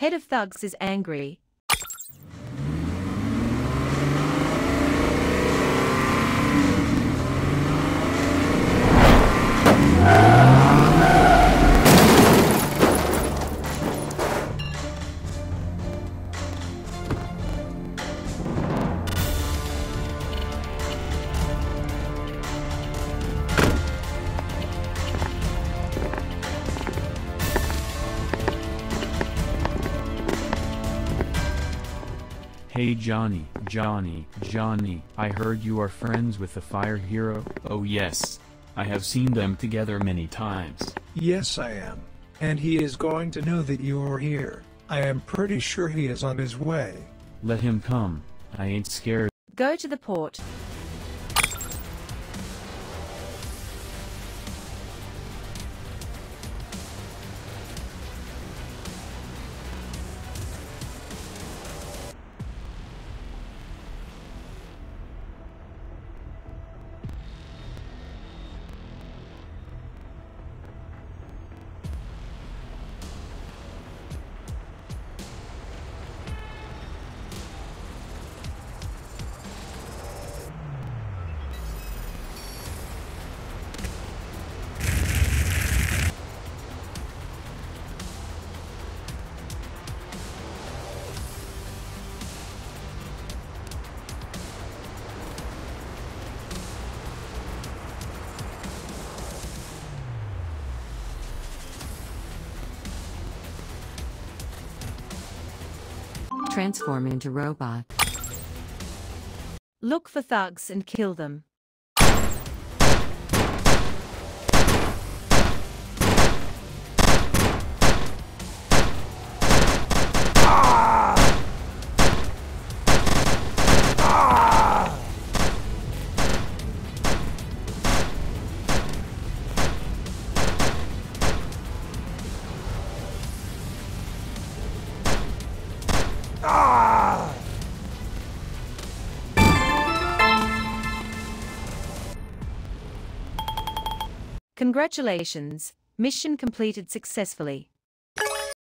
Head of thugs is angry. Hey Johnny, I heard you are friends with the Fire Hero. Oh yes, I have seen them together many times. Yes I am, and he is going to know that you are here. I am pretty sure he is on his way. Let him come, I ain't scared. Go to the port. Transform into robot. Look for thugs and kill them. Congratulations, mission completed successfully.